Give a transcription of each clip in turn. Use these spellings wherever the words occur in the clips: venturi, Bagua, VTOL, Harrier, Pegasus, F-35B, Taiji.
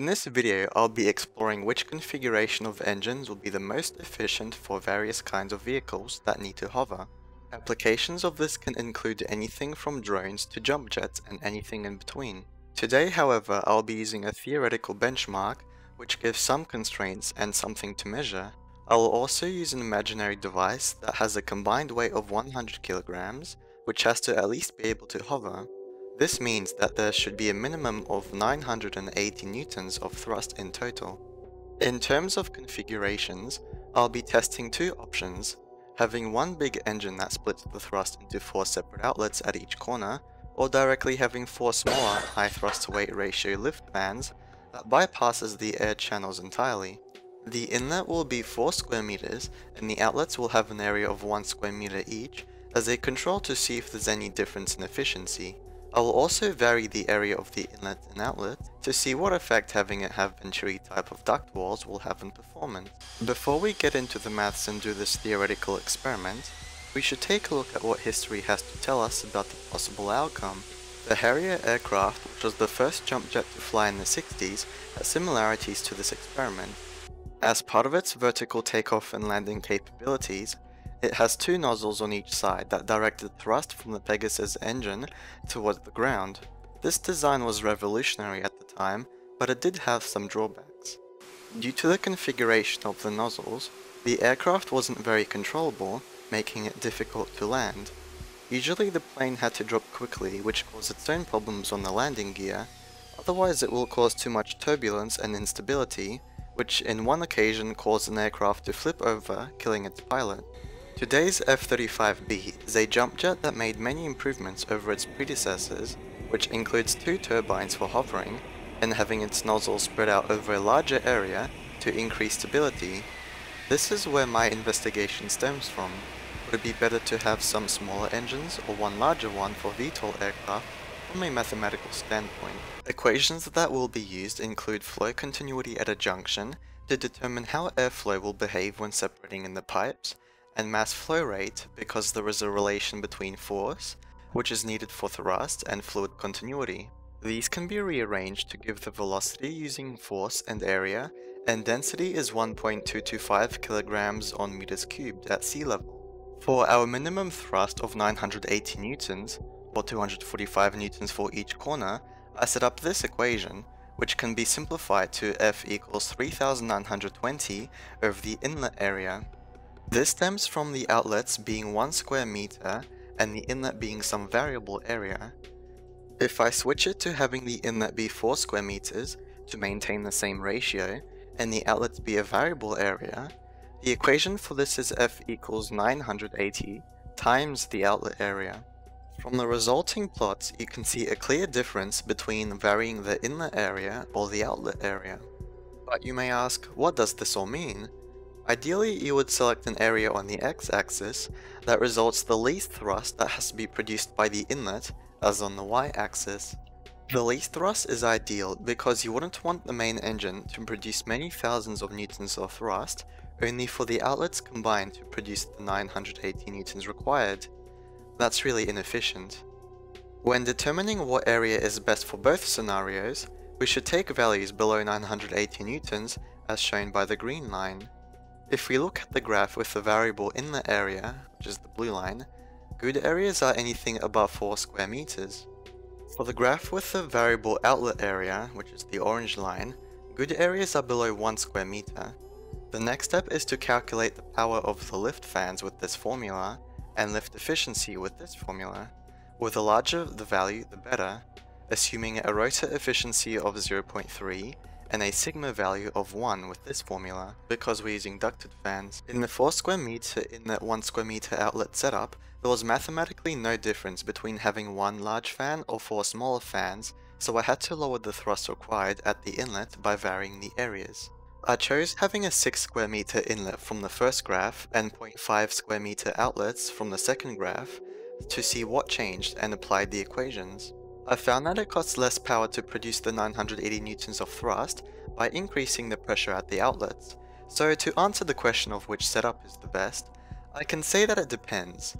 In this video, I'll be exploring which configuration of engines will be the most efficient for various kinds of vehicles that need to hover. Applications of this can include anything from drones to jump jets and anything in between. Today, however, I'll be using a theoretical benchmark, which gives some constraints and something to measure. I'll also use an imaginary device that has a combined weight of 100 kilograms, which has to at least be able to hover. This means that there should be a minimum of 980 newtons of thrust in total. In terms of configurations, I'll be testing two options, having one big engine that splits the thrust into four separate outlets at each corner, or directly having four smaller high thrust to weight ratio lift vans that bypasses the air channels entirely. The inlet will be 4 square meters and the outlets will have an area of 1 square meter each as they control to see if there's any difference in efficiency. I'll also vary the area of the inlet and outlet to see what effect having it have venturi type of duct walls will have on performance. Before we get into the maths and do this theoretical experiment, we should take a look at what history has to tell us about the possible outcome. The Harrier aircraft, which was the first jump jet to fly in the 60s, has similarities to this experiment. As part of its vertical takeoff and landing capabilities, it has two nozzles on each side that direct the thrust from the Pegasus engine towards the ground. This design was revolutionary at the time, but it did have some drawbacks. Due to the configuration of the nozzles, the aircraft wasn't very controllable, making it difficult to land. Usually the plane had to drop quickly, which caused its own problems on the landing gear, otherwise it will cause too much turbulence and instability, which in one occasion caused an aircraft to flip over, killing its pilot. Today's F-35B is a jump jet that made many improvements over its predecessors, which includes two turbines for hovering and having its nozzles spread out over a larger area to increase stability. This is where my investigation stems from. Would it be better to have some smaller engines or one larger one for VTOL aircraft from a mathematical standpoint? Equations that will be used include flow continuity at a junction to determine how airflow will behave when separating in the pipes, and mass flow rate because there is a relation between force, which is needed for thrust and fluid continuity. These can be rearranged to give the velocity using force and area, and density is 1.225 kilograms on meters cubed at sea level. For our minimum thrust of 980 newtons, or 245 newtons for each corner, I set up this equation, which can be simplified to F equals 3920 over the inlet area. This stems from the outlets being 1 square meter and the inlet being some variable area. If I switch it to having the inlet be 4 square meters to maintain the same ratio and the outlets be a variable area, the equation for this is F equals 980 times the outlet area. From the resulting plots, you can see a clear difference between varying the inlet area or the outlet area. But you may ask, what does this all mean? Ideally, you would select an area on the x-axis that results the least thrust that has to be produced by the inlet as on the y-axis. The least thrust is ideal because you wouldn't want the main engine to produce many thousands of newtons of thrust, only for the outlets combined to produce the 980 newtons required. That's really inefficient. When determining what area is best for both scenarios, we should take values below 980 newtons as shown by the green line. If we look at the graph with the variable inlet area, which is the blue line, good areas are anything above 4 square meters. For the graph with the variable outlet area, which is the orange line, good areas are below 1 square meter. The next step is to calculate the power of the lift fans with this formula, and lift efficiency with this formula. With the larger the value, the better, assuming a rotor efficiency of 0.3, and a sigma value of 1 with this formula, because we're using ducted fans. In the 4 square meter inlet 1 square meter outlet setup, there was mathematically no difference between having one large fan or four smaller fans, so I had to lower the thrust required at the inlet by varying the areas. I chose having a 6 square meter inlet from the first graph and 0.5 square meter outlets from the second graph to see what changed and applied the equations. I found that it costs less power to produce the 980 newtons of thrust by increasing the pressure at the outlets. So to answer the question of which setup is the best, I can say that it depends.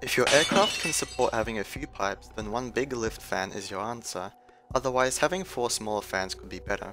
If your aircraft can support having a few pipes, then one big lift fan is your answer, otherwise having four smaller fans could be better.